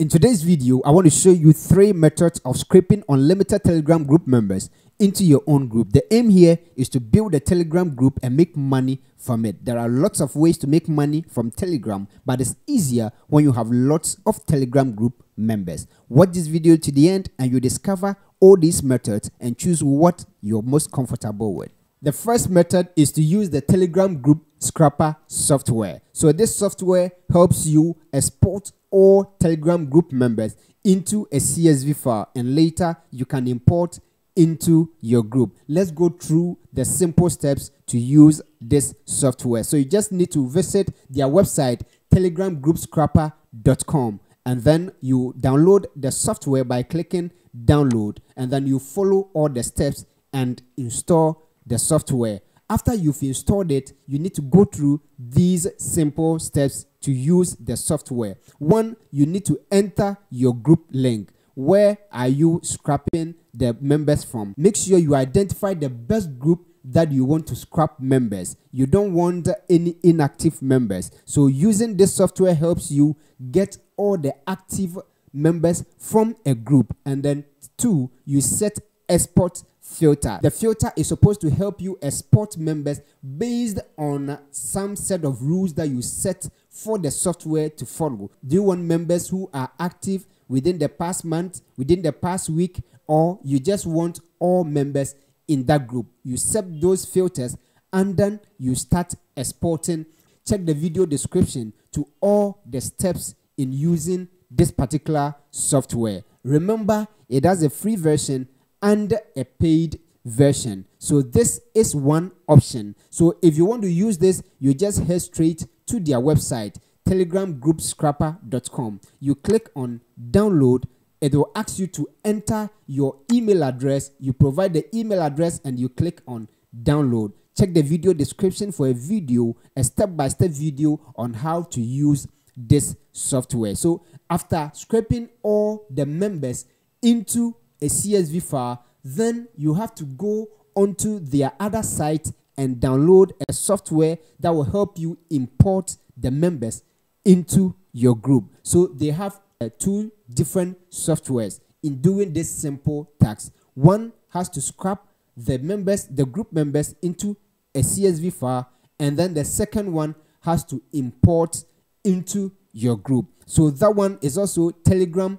In today's video, I want to show you three methods of scraping unlimited Telegram group members into your own group. The aim here is to build a Telegram group and make money from it. There are lots of ways to make money from Telegram, but it's easier when you have lots of Telegram group members. Watch this video to the end and you discover all these methods and choose what you're most comfortable with. The first method is to use the Telegram Group Scraper software. So this software helps you export all Telegram group members into a CSV file, and later you can import into your group. Let's go through the simple steps to use this software. So you just need to visit their website, telegramgroupscraper.com, and then you download the software by clicking download, and then you follow all the steps and install the software. After you've installed it, you need to go through these simple steps to use the software. One, you need to enter your group link. Where are you scrapping the members from? Make sure you identify the best group that you want to scrap members. You don't want any inactive members. So using this software helps you get all the active members from a group. And then two, you set export filter. The filter is supposed to help you export members based on some set of rules that you set for the software to follow. Do you want members who are active within the past month, within the past week, or you just want all members in that group? You set those filters and then you start exporting. Check the video description to all the steps in using this particular software. Remember, it has a free version and a paid version. So this is one option. So if you want to use this, you just head straight to their website, telegramgroupscraper.com. You click on download. It will ask you to enter your email address. You provide the email address and you click on download. Check the video description for a video, a step-by-step video on how to use this software. So after scraping all the members into a CSV file, then you have to go onto their other site and download a software that will help you import the members into your group. So they have two different softwares in doing this simple task. One has to scrap the members, the group members, into a CSV file, and then the second one has to import into your group. So that one is also telegrammembers.com.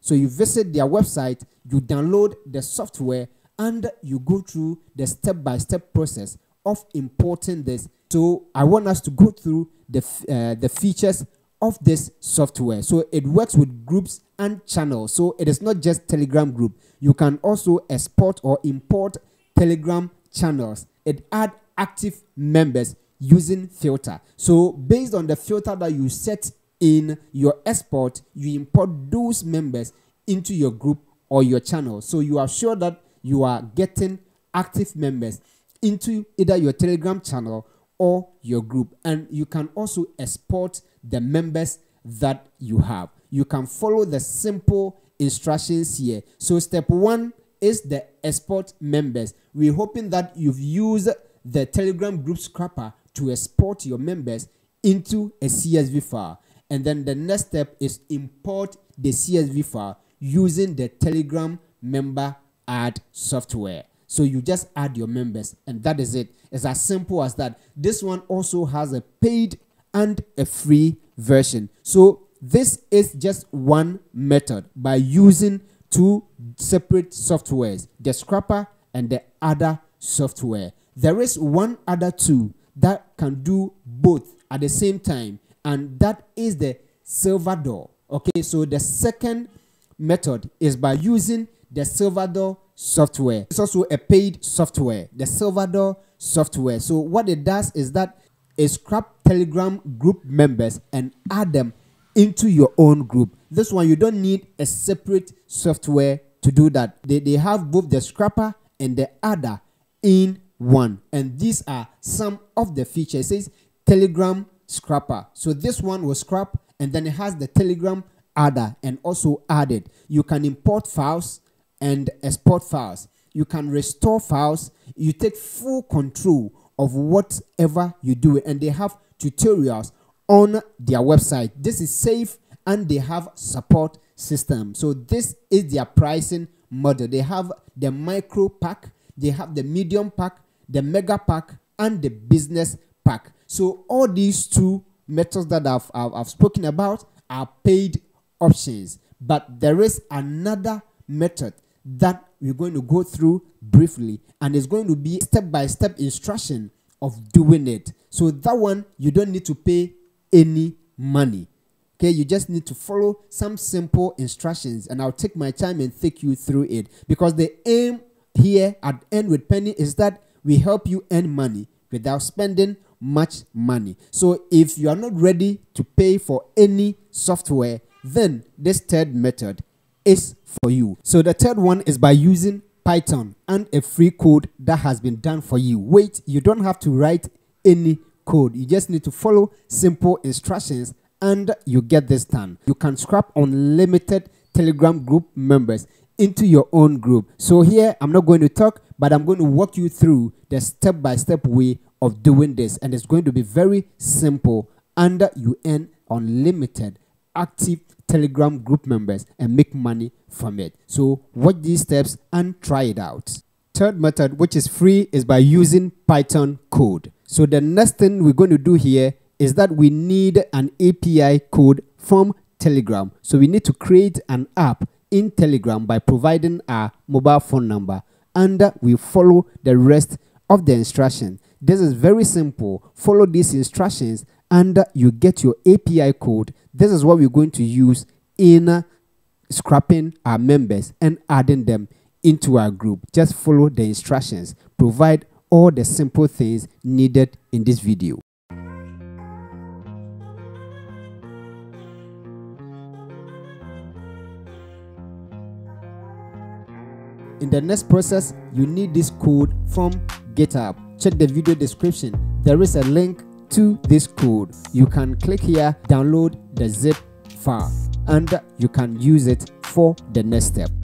So you visit their website, you download the software, and you go through the step-by-step process of importing this. So I want us to go through the features of this software. So it works with groups and channels. So it is not just Telegram group. You can also export or import Telegram channels. It adds active members using filter. So based on the filter that you set in your export, you import those members into your group or your channel. So you are sure that you are getting active members into either your Telegram channel or your group. And you can also export the members that you have. You can follow the simple instructions here. So step one is the export members. We're hoping that you've used the Telegram Group Scraper to export your members into a CSV file. And then the next step is import the CSV file using the Telegram member add software. So you just add your members and that is it. It's as simple as that. This one also has a paid and a free version. So this is just one method by using two separate softwares, the scrapper and the other software. There is one other tool that can do both at the same time, and that is the Silverdoor. Okay, so the second method is by using the Silverdoor software. It's also a paid software, the Silverdoor software. So what it does is that it scraps Telegram group members and add them into your own group. This one, you don't need a separate software to do that. They have both the scrapper and the adder in one. And these are some of the features. It says Telegram Scrapper. So this one will scrap, and then it has the Telegram adder and also add it. You can import files and export files. You can restore files. You take full control of whatever you do, and they have tutorials on their website. This is safe and they have support system. So this is their pricing model. They have the micro pack, they have the medium pack, the mega pack, and the business pack. So all these two methods that I've spoken about are paid options. But there is another method that we're going to go through briefly, and it's going to be step-by-step instruction of doing it. So that one, you don't need to pay any money. Okay, you just need to follow some simple instructions, and I'll take my time and take you through it, because the aim here at End With Penny is that we help you earn money without spending much money. So if you are not ready to pay for any software, then this third method is for you. So the third one is by using Python and a free code that has been done for you. Wait, you don't have to write any code. You just need to follow simple instructions and you get this done. You can scrap unlimited Telegram group members into your own group. So here, I'm not going to talk, but I'm going to walk you through the step-by-step way of doing this. And it's going to be very simple, and you earn unlimited active Telegram group members and make money from it. So watch these steps and try it out. Third method, which is free, is by using Python code. So the next thing we're going to do here is that we need an API code from Telegram. So we need to create an app in Telegram by providing our mobile phone number, and we follow the rest of the instruction. This is very simple. Follow these instructions and you get your API code. This is what we're going to use in scrapping our members and adding them into our group. Just follow the instructions. Provide all the simple things needed in this video. In the next process, you need this code from GitHub. Check the video description. There is a link to this code. You can click here, download the zip file, and you can use it for the next step.